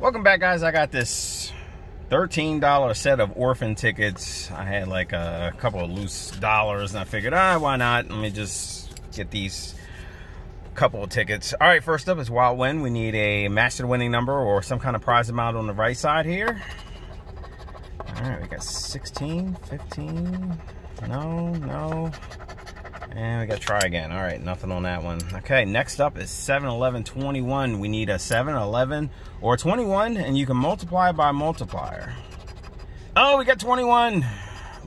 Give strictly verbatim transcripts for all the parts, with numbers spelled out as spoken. Welcome back, guys. I got this thirteen dollar set of orphan tickets. I had like a couple of loose dollars and I figured, ah, why not? Let me just get these couple of tickets. All right, first up is Wild Win. We need a master winning number or some kind of prize amount on the right side here. All right, we got sixteen, fifteen, no, no. And we got to try again. All right, nothing on that one. Okay, next up is seven, eleven, twenty-one. We need a seven, eleven, or twenty-one, and you can multiply by multiplier. Oh, we got twenty-one.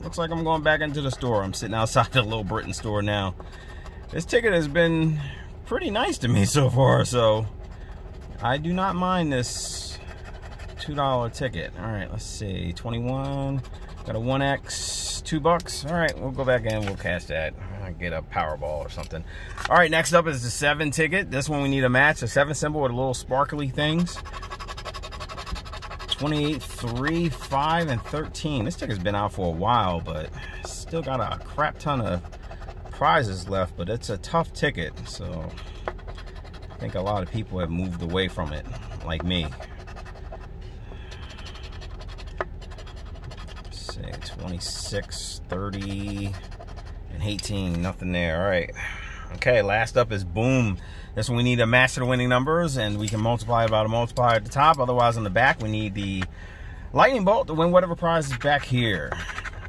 Looks like I'm going back into the store. I'm sitting outside the Little Britain store now. This ticket has been pretty nice to me so far, so I do not mind this two dollar ticket. All right, let's see. twenty-one, got a one X, two bucks. All right, we'll go back in, we'll cash that. Get a Powerball or something. All right, next up is the seven ticket. This one we need a match, a seven symbol with a little sparkly things. twenty-eight, three, five, and thirteen. This ticket's been out for a while, but still got a crap ton of prizes left, but it's a tough ticket, so I think a lot of people have moved away from it, like me. Let's see, twenty-six, thirty... and eighteen, nothing there. All right, okay, last up is Boom. This one we need a match to the winning numbers, and we can multiply by a multiplier at the top. Otherwise, on the back, we need the lightning bolt to win whatever prize is back here.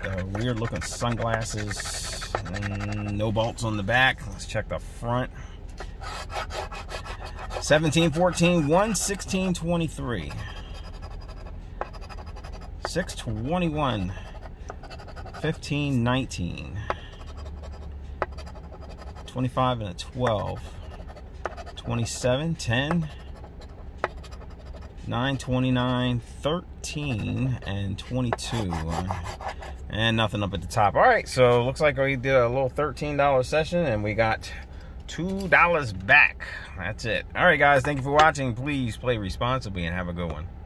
The weird looking sunglasses, no bolts on the back. Let's check the front. seventeen, fourteen, one, sixteen, twenty-three. six, twenty-one, fifteen, nineteen. twenty-five and a twelve, twenty-seven, ten, nine, twenty-nine, thirteen, and twenty-two, and nothing up at the top. All right, so looks like we did a little thirteen dollar session, and we got two dollars back. That's it. All right, guys, thank you for watching. Please play responsibly and have a good one.